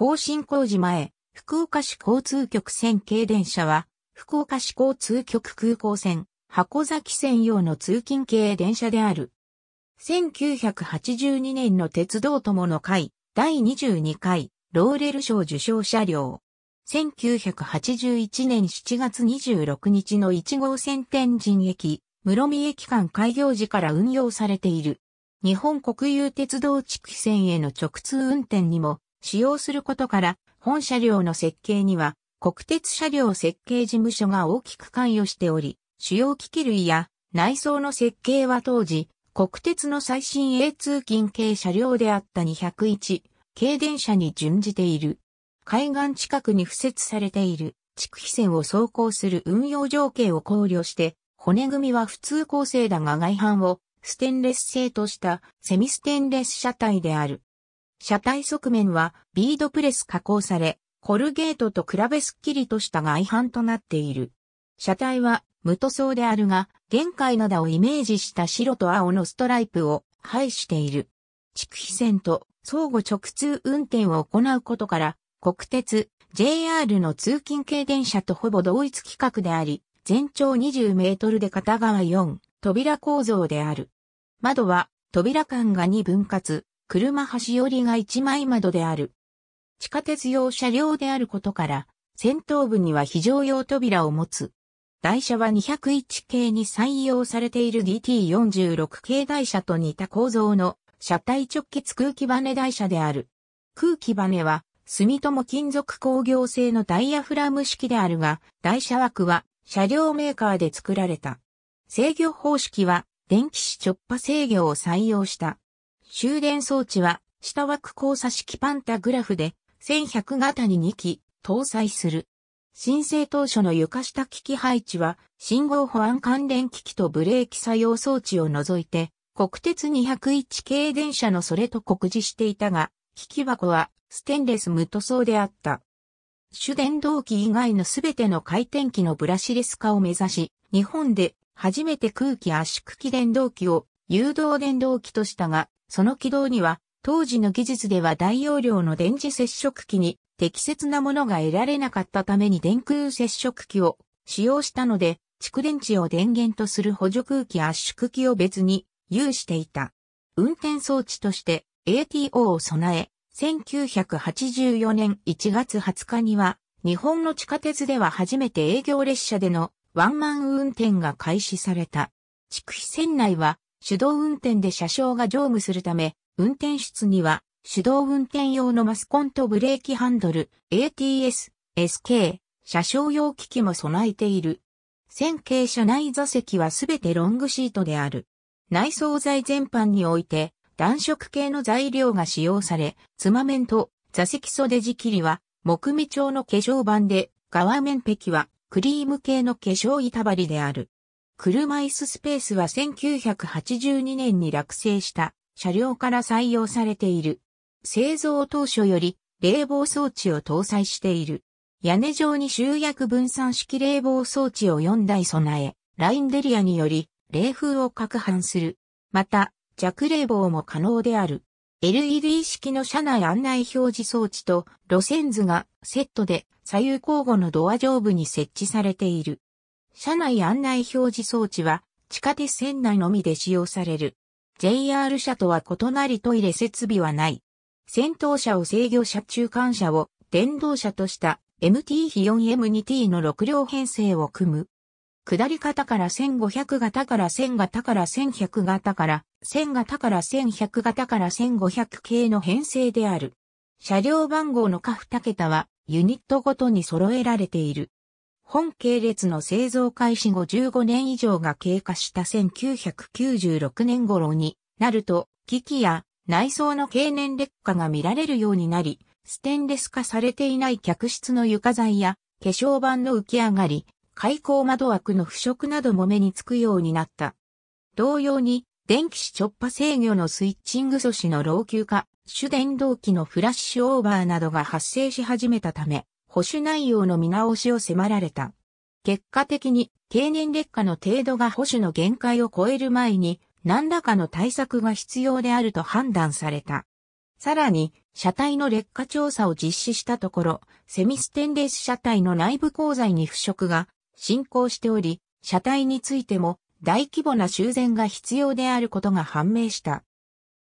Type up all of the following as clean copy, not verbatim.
更新工事前、福岡市交通局線系電車は、福岡市交通局空港線、箱崎線用の通勤系電車である。1982年の鉄道友の会、第22回、ローレル賞受賞車両。1981年7月26日の1号線天神駅、室見駅間開業時から運用されている。日本国有鉄道地区線への直通運転にも使用することから、本車両の設計には国鉄車両設計事務所が大きく関与しており、主要機器類や内装の設計は当時、国鉄の最新鋭通勤系車両であった201系電車に準じている。海岸近くに敷設されている筑肥線を走行する運用条件を考慮して、骨組みは普通構成だが外板をステンレス製としたセミステンレス車体である。車体側面はビードプレス加工され、コルゲートと比べすっきりとした外板となっている。車体は無塗装であるが、玄界灘をイメージした白と青のストライプを配している。筑肥線と相互直通運転を行うことから、国鉄、JR の通勤系電車とほぼ同一規格であり、全長20メートルで片側4扉構造である。窓は扉間が2分割。車端寄りが一枚窓である。地下鉄用車両であることから、先頭部には非常用扉を持つ。台車は201系に採用されている DT46 系台車と似た構造の車体直結空気バネ台車である。空気バネは住友金属工業製のダイヤフラム式であるが、台車枠は車両メーカーで作られた。制御方式は電気子直波制御を採用した。終電装置は下枠交差式パンタグラフで1100型に2基搭載する。申請当初の床下機器配置は信号保安関連機器とブレーキ作用装置を除いて国鉄201系電車のそれと酷似していたが、機器箱はステンレス無塗装であった。主電動機以外のすべての回転機のブラシレス化を目指し、日本で初めて空気圧縮機電動機を誘導電動機としたが、その軌道には、当時の技術では大容量の電磁接触機に適切なものが得られなかったために電空接触機を使用したので、蓄電池を電源とする補助空気圧縮機を別に有していた。運転装置として ATO を備え、1984年1月20日には、日本の地下鉄では初めて営業列車でのワンマン運転が開始された。筑肥線内は、手動運転で車掌が乗務するため、運転室には手動運転用のマスコンとブレーキハンドル、ATS-SK、車掌用機器も備えている。線系車内座席はすべてロングシートである。内装材全般において、暖色系の材料が使用され、妻面と座席袖地切りは木目調の化粧板で、側面壁はクリーム系の化粧板張りである。車椅子スペースは1982年に落成した車両から採用されている。製造当初より冷房装置を搭載している。屋根上に集約分散式冷房装置を4台備え、ラインデリアにより冷風を攪拌する。また、弱冷房も可能である。LED 式の車内案内表示装置と路線図がセットで左右交互のドア上部に設置されている。車内案内表示装置は地下鉄線内のみで使用される。JR 車とは異なりトイレ設備はない。先頭車を制御車、中間車を電動車とした MT 比 4M2T の6両編成を組む。下り方から1500型から1000型から1100型から1000型から1100型から1500系の編成である。車両番号の下2桁はユニットごとに揃えられている。本系列の製造開始後15年以上が経過した1996年頃になると、機器や内装の経年劣化が見られるようになり、ステンレス化されていない客室の床材や化粧板の浮き上がり、開口窓枠の腐食なども目につくようになった。同様に、電気子直波制御のスイッチング素子の老朽化、主電動機のフラッシュオーバーなどが発生し始めたため、保守内容の見直しを迫られた。結果的に経年劣化の程度が保守の限界を超える前に何らかの対策が必要であると判断された。さらに車体の劣化調査を実施したところ、セミステンレス車体の内部鋼材に腐食が進行しており、車体についても大規模な修繕が必要であることが判明した。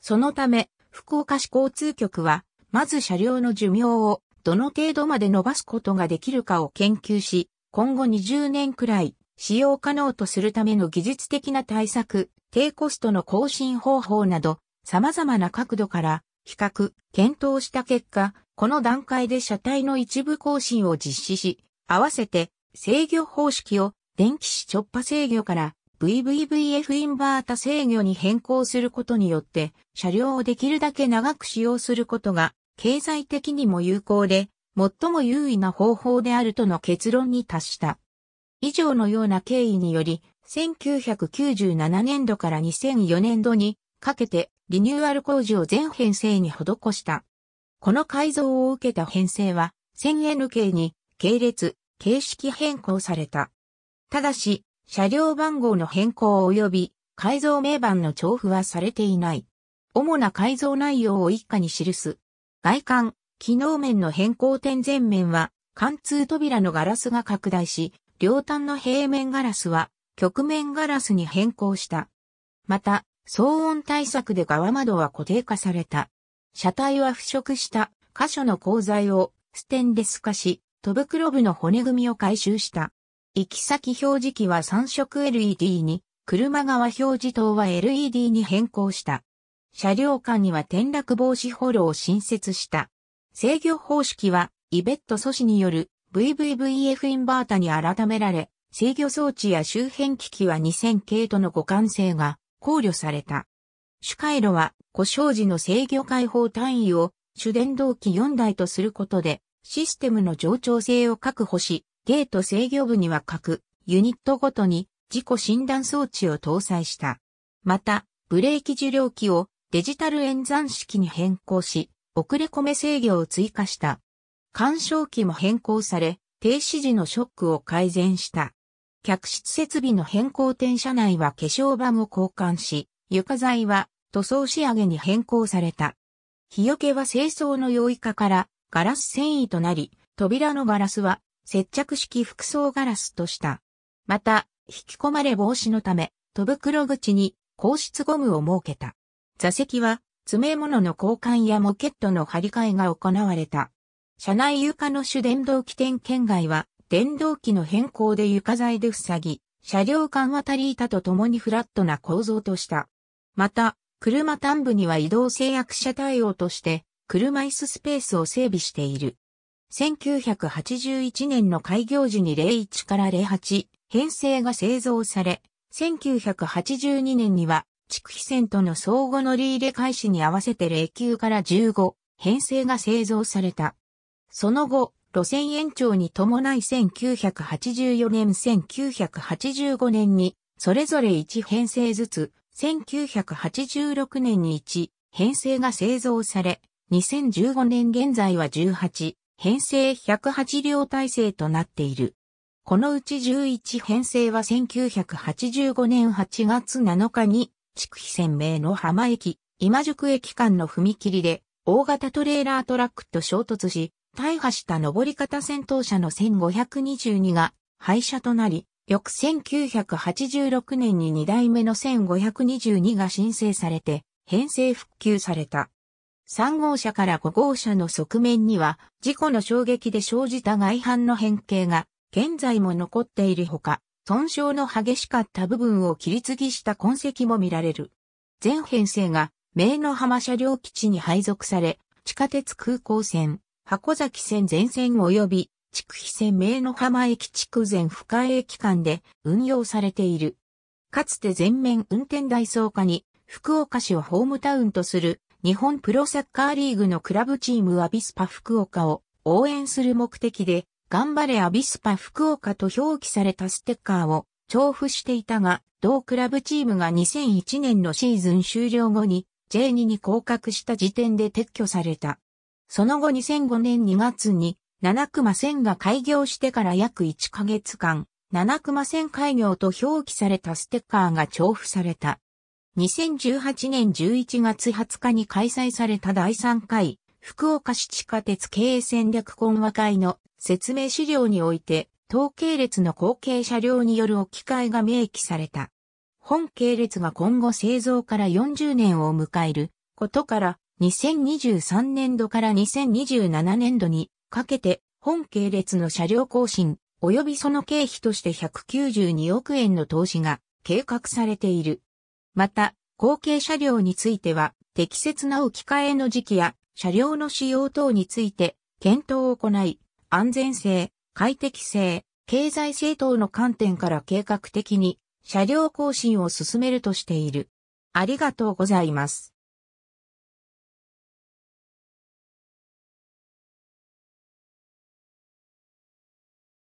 そのため、福岡市交通局は、まず車両の寿命をどの程度まで伸ばすことができるかを研究し、今後20年くらい使用可能とするための技術的な対策、低コストの更新方法など、様々な角度から比較、検討した結果、この段階で車体の一部更新を実施し、合わせて制御方式を電気子直波制御からVVVF インバータ制御に変更することによって、車両をできるだけ長く使用することが、経済的にも有効で、最も優位な方法であるとの結論に達した。以上のような経緯により、1997年度から2004年度にかけてリニューアル工事を全編成に施した。この改造を受けた編成は、1000N 系に系列、形式変更された。ただし、車両番号の変更及び改造名板の調布はされていない。主な改造内容を以下に記す。外観、機能面の変更点前面は、貫通扉のガラスが拡大し、両端の平面ガラスは、曲面ガラスに変更した。また、騒音対策で側窓は固定化された。車体は腐食した箇所の鋼材をステンレス化し、戸袋部の骨組みを回収した。行き先表示器は3色 LED に、車側表示灯は LED に変更した。車両間には転落防止ホロを新設した。制御方式は、イベット素子による VVVF インバータに改められ、制御装置や周辺機器は2000系との互換性が考慮された。主回路は、故障時の制御解放単位を主電動機4台とすることで、システムの冗長性を確保し、ゲート制御部には各ユニットごとに事故診断装置を搭載した。また、ブレーキ受領機をデジタル演算式に変更し、遅れ込め制御を追加した。干渉機も変更され、停止時のショックを改善した。客室設備の変更点車内は化粧板を交換し、床材は塗装仕上げに変更された。日よけは清掃の容易化からガラス繊維となり、扉のガラスは接着式複層ガラスとした。また、引き込まれ防止のため、戸袋口に硬質ゴムを設けた。座席は、詰め物の交換やモケットの張り替えが行われた。車内床の主電動機点圏外は、電動機の変更で床材で塞ぎ、車両間渡り板と共にフラットな構造とした。また、車端部には移動制約車対応として、車椅子スペースを整備している。1981年の開業時に01から08編成が製造され、1982年には筑肥線との相互乗り入れ開始に合わせて09から15編成が製造された。その後、路線延長に伴い1984年、1985年にそれぞれ1編成ずつ、1986年に1編成が製造され、2015年現在は18。編成108両体制となっている。このうち11編成は1985年8月7日に、筑肥線名の浜駅、今宿駅間の踏切で、大型トレーラートラックと衝突し、大破した上り方先頭車の1522が廃車となり、翌1986年に2代目の1522が申請されて、編成復旧された。3号車から5号車の側面には、事故の衝撃で生じた外反の変形が、現在も残っているほか、損傷の激しかった部分を切り継ぎした痕跡も見られる。全編成が、名の浜車両基地に配属され、地下鉄空港線、箱崎線全線及び、筑肥線名の浜駅筑前深江駅間で運用されている。かつて全面運転台走化に、福岡市をホームタウンとする、日本プロサッカーリーグのクラブチームアビスパ福岡を応援する目的で、頑張れアビスパ福岡と表記されたステッカーを重複していたが、同クラブチームが2001年のシーズン終了後に J2 に降格した時点で撤去された。その後2005年2月に七熊線が開業してから約1ヶ月間、七熊線開業と表記されたステッカーが重複された。2018年11月20日に開催された第3回福岡市地下鉄経営戦略懇話会の説明資料において、当系列の後継車両による置き換えが明記された。本系列が今後製造から40年を迎えることから、2023年度から2027年度にかけて、本系列の車両更新及びその経費として192億円の投資が計画されている。また、後継車両については、適切な置き換えの時期や車両の使用等について検討を行い、安全性、快適性、経済性等の観点から計画的に車両更新を進めるとしている。ありがとうございます。